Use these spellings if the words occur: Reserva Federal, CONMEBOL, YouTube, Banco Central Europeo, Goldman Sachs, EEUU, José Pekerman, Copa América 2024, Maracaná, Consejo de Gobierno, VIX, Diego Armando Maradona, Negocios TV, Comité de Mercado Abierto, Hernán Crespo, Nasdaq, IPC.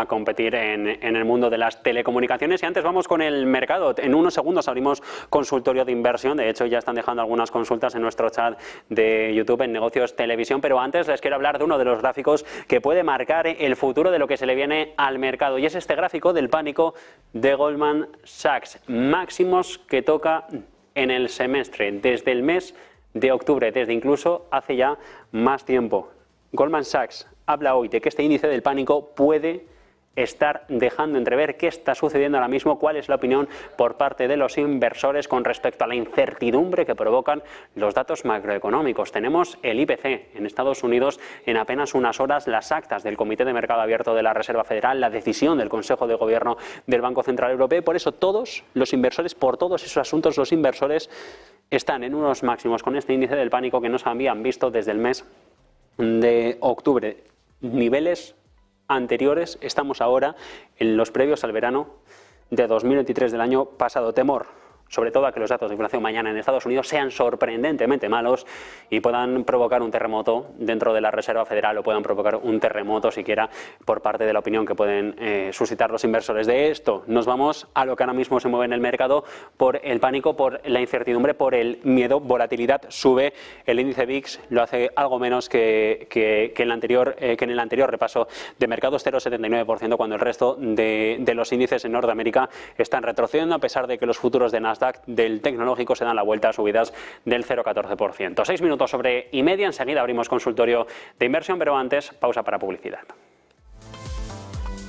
a competir en el mundo de las telecomunicaciones. Y antes vamos con el mercado. En unos segundos abrimos consultorio de inversión. De hecho, ya están dejando algunas consultas en nuestro chat de YouTube en Negocios Televisión. Pero antes les quiero hablar de uno de los gráficos que puede marcar el futuro de lo que se le viene al mercado. Y es este gráfico del pánico de Goldman Sachs. Máximos que toca en el semestre, desde el mes de octubre, desde incluso hace ya más tiempo. Goldman Sachs habla hoy de que este índice del pánico puede estar dejando entrever qué está sucediendo ahora mismo, cuál es la opinión por parte de los inversores con respecto a la incertidumbre que provocan los datos macroeconómicos. Tenemos el IPC en Estados Unidos en apenas unas horas, las actas del Comité de Mercado Abierto de la Reserva Federal, la decisión del Consejo de Gobierno del Banco Central Europeo. Por eso todos los inversores, por todos esos asuntos, los inversores están en unos máximos con este índice del pánico que no se habían visto desde el mes de octubre. Niveles anteriores, estamos ahora en los previos al verano de 2023 del año pasado. Temor, sobre todo, a que los datos de inflación mañana en Estados Unidos sean sorprendentemente malos y puedan provocar un terremoto dentro de la Reserva Federal, o puedan provocar un terremoto siquiera por parte de la opinión que pueden suscitar los inversores. De esto nos vamos a lo que ahora mismo se mueve en el mercado por el pánico, por la incertidumbre, por el miedo. Volatilidad sube, el índice VIX lo hace algo menos que en el anterior repaso de mercados, 0,79%, cuando el resto de los índices en Norteamérica están retrocediendo, a pesar de que los futuros de Nasdaq, del tecnológico, se dan la vuelta a subidas del 0,14%. 6 minutos sobre y media, enseguida abrimos consultorio de inversión, pero antes pausa para publicidad.